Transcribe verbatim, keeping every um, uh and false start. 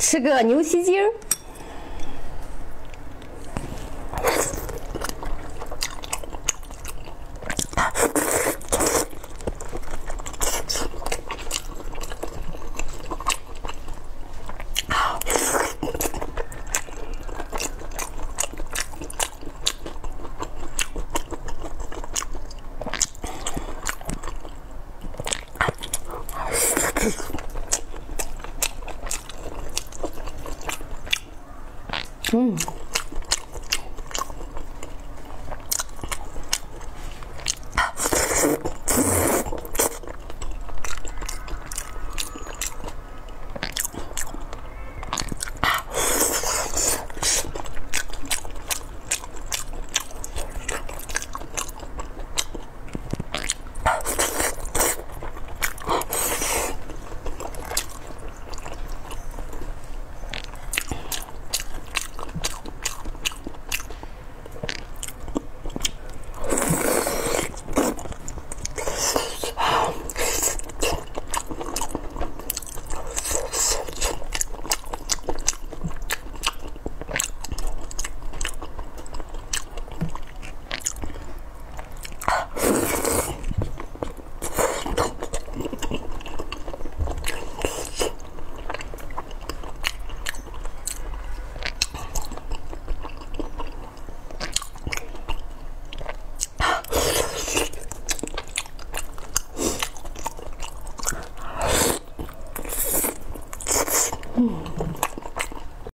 吃个牛蹄筋儿。 嗯。